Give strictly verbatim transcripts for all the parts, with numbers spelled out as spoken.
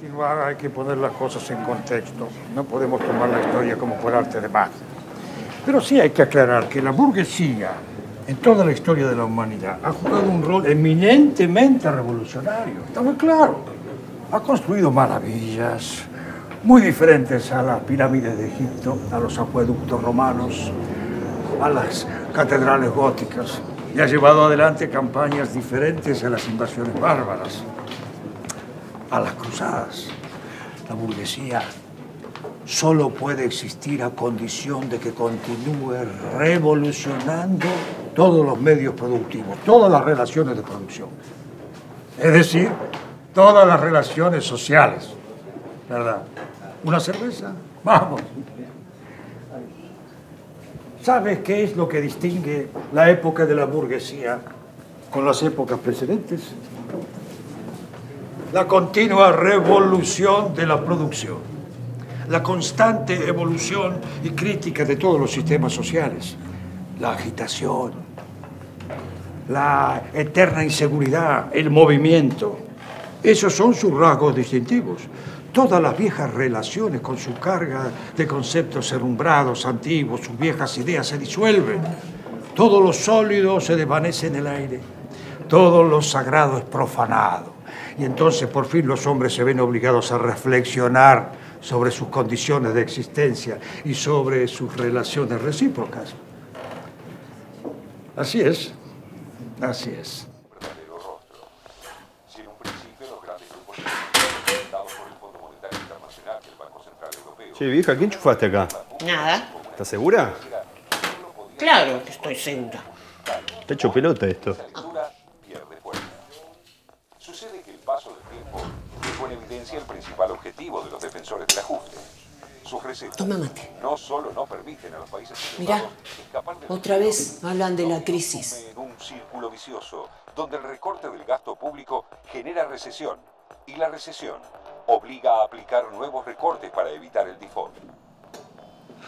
continuar hay que poner las cosas en contexto. No podemos tomar la historia como por arte de magia. Pero sí hay que aclarar que la burguesía, en toda la historia de la humanidad, ha jugado un rol eminentemente revolucionario. Está muy claro. Ha construido maravillas muy diferentes a las pirámides de Egipto, a los acueductos romanos, a las catedrales góticas, y ha llevado adelante campañas diferentes a las invasiones bárbaras, a las cruzadas. La burguesía solo puede existir a condición de que continúe revolucionando todos los medios productivos, todas las relaciones de producción. Es decir, todas las relaciones sociales, ¿verdad? ¿Una cerveza? ¡Vamos! ¿Sabes qué es lo que distingue la época de la burguesía con las épocas precedentes? La continua revolución de la producción, la constante evolución y crítica de todos los sistemas sociales, la agitación, la eterna inseguridad, el movimiento. Esos son sus rasgos distintivos. Todas las viejas relaciones con su carga de conceptos herrumbrados, antiguos, sus viejas ideas se disuelven. Todo lo sólido se desvanece en el aire. Todo lo sagrado es profanado. Y entonces por fin los hombres se ven obligados a reflexionar sobre sus condiciones de existencia y sobre sus relaciones recíprocas. Así es, así es. Che, vieja, ¿qué enchufaste acá? Nada. ¿Estás segura? Claro que estoy segura. Está hecho pelota esto. Ah. Sucede que el paso del tiempo dejó en evidencia el principal objetivo de los defensores del ajuste. Sus recetas no solo no permiten a los países... Mirá, otra vez hablan de la crisis. ...en un círculo vicioso donde el recorte del gasto público genera recesión y la recesión obliga a aplicar nuevos recortes para evitar el default.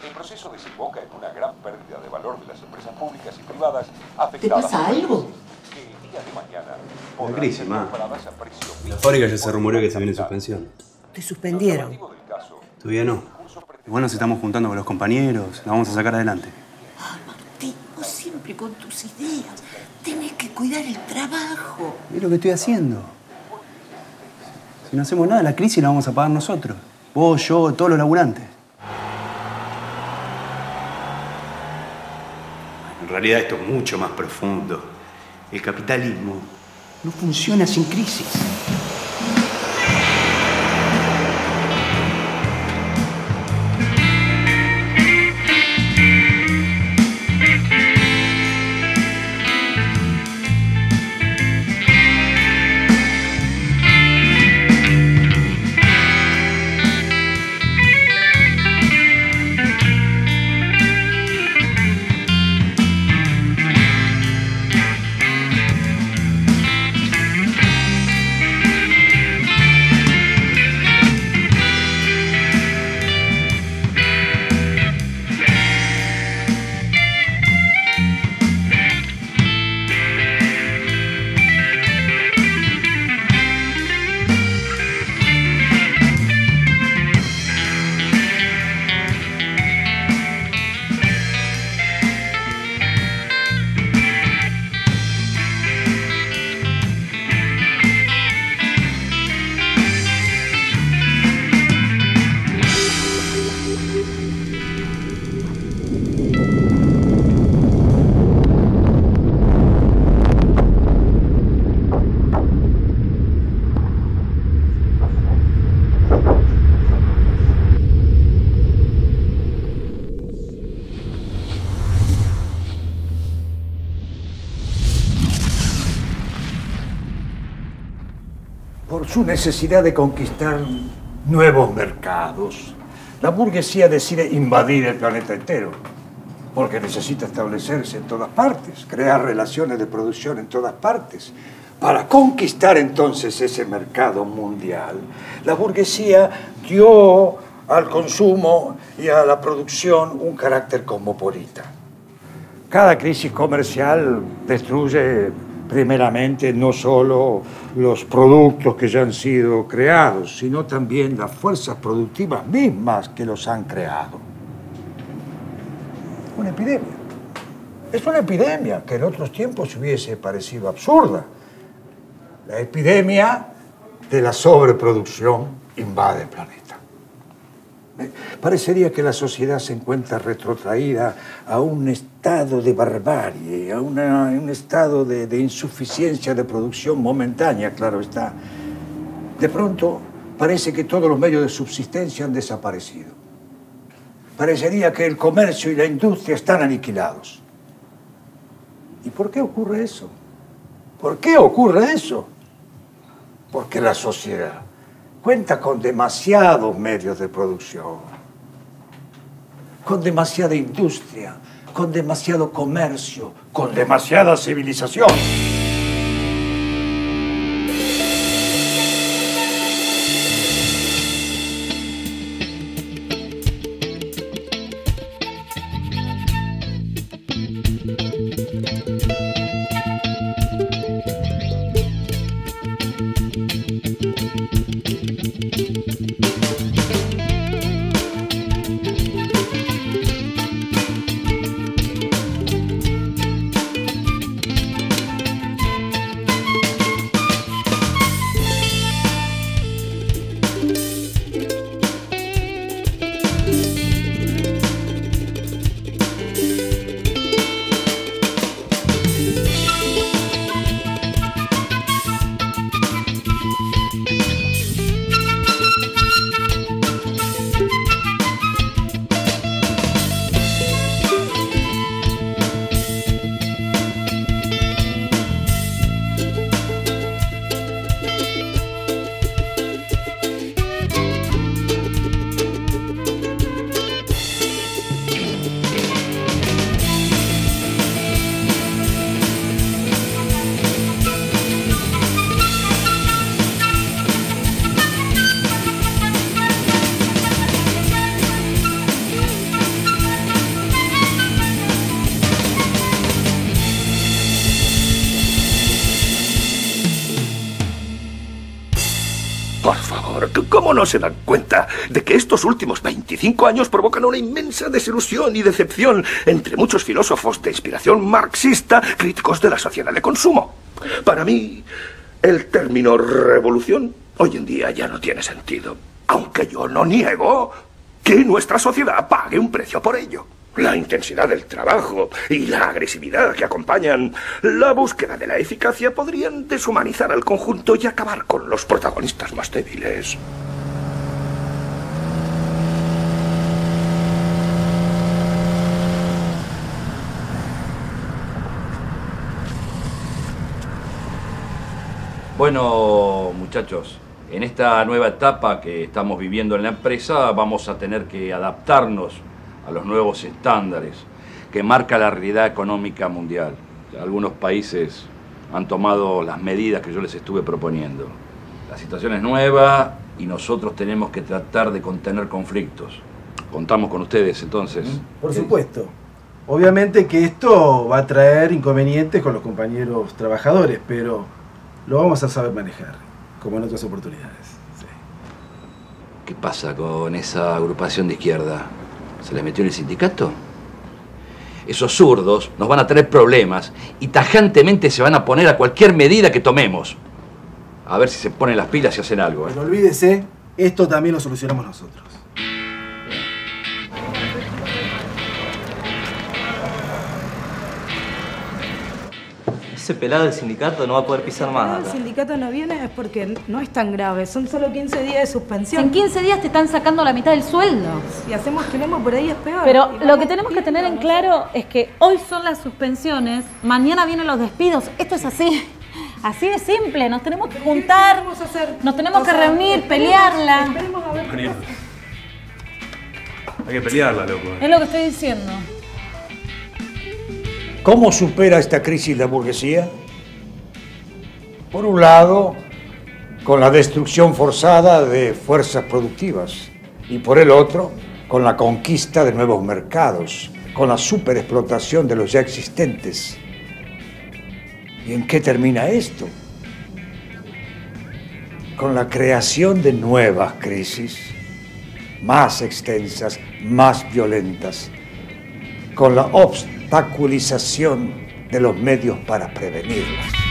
El proceso desemboca en una gran pérdida de valor de las empresas públicas y privadas afectadas... ¿Te pasa algo? ...que el día de mañana... La crisis, ma. La fábrica ya se rumoreó que también en suspensión. Te suspendieron. Todavía no. Igual nos estamos juntando con los compañeros, la vamos a sacar adelante. Ay, Martín, vos siempre con tus ideas. Tenés que cuidar el trabajo. Es lo que estoy haciendo. Si no hacemos nada, la crisis la vamos a pagar nosotros. Vos, yo, todos los laburantes. En realidad esto es mucho más profundo. El capitalismo no funciona sin crisis. Su necesidad de conquistar nuevos mercados. La burguesía decide invadir el planeta entero, porque necesita establecerse en todas partes, crear relaciones de producción en todas partes. Para conquistar entonces ese mercado mundial, la burguesía dio al consumo y a la producción un carácter cosmopolita. Cada crisis comercial destruye primeramente no solo los productos que ya han sido creados, sino también las fuerzas productivas mismas que los han creado. Una epidemia. Es una epidemia que en otros tiempos hubiese parecido absurda. La epidemia de la sobreproducción invade el planeta. Parecería que la sociedad se encuentra retrotraída a un estado de barbarie, a una, un estado de, de insuficiencia de producción momentánea, claro está. De pronto parece que todos los medios de subsistencia han desaparecido. Parecería que el comercio y la industria están aniquilados. ¿Y por qué ocurre eso? ¿Por qué ocurre eso? Porque la sociedad cuenta con demasiados medios de producción, con demasiada industria, con demasiado comercio, con demasiada civilización. ¿Cómo no se dan cuenta de que estos últimos veinticinco años provocan una inmensa desilusión y decepción entre muchos filósofos de inspiración marxista, críticos de la sociedad de consumo? Para mí, el término revolución hoy en día ya no tiene sentido, aunque yo no niego que nuestra sociedad pague un precio por ello. La intensidad del trabajo y la agresividad que acompañan la búsqueda de la eficacia podrían deshumanizar al conjunto y acabar con los protagonistas más débiles. Bueno, muchachos, en esta nueva etapa que estamos viviendo en la empresa vamos a tener que adaptarnos a los nuevos estándares que marca la realidad económica mundial. Algunos países han tomado las medidas que yo les estuve proponiendo. La situación es nueva y nosotros tenemos que tratar de contener conflictos. Contamos con ustedes, entonces. Por supuesto. Obviamente que esto va a traer inconvenientes con los compañeros trabajadores, pero lo vamos a saber manejar, como en otras oportunidades. Sí. ¿Qué pasa con esa agrupación de izquierda? ¿Se les metió en el sindicato? Esos zurdos nos van a traer problemas y tajantemente se van a poner a cualquier medida que tomemos. A ver si se ponen las pilas y hacen algo. ¿eh? Pero olvídese, esto también lo solucionamos nosotros. Ese pelado del sindicato no va a poder pisar más acá. Si el sindicato no viene es porque no es tan grave. Son solo quince días de suspensión. En quince días te están sacando la mitad del sueldo. Si hacemos quilombo por ahí es peor. Pero lo que tenemos que tener en claro es que hoy son las suspensiones, mañana vienen los despidos. Esto es así. Así de simple. Nos tenemos que juntar, ¿qué vamos a hacer? Nos tenemos que reunir, pelearla. Esperemos a ver qué pasa. Hay que pelearla, loco. Es lo que estoy diciendo. ¿Cómo supera esta crisis la burguesía? Por un lado, con la destrucción forzada de fuerzas productivas y por el otro, con la conquista de nuevos mercados, con la superexplotación de los ya existentes. ¿Y en qué termina esto? Con la creación de nuevas crisis, más extensas, más violentas, con la obstaculización de los medios para prevenirlas.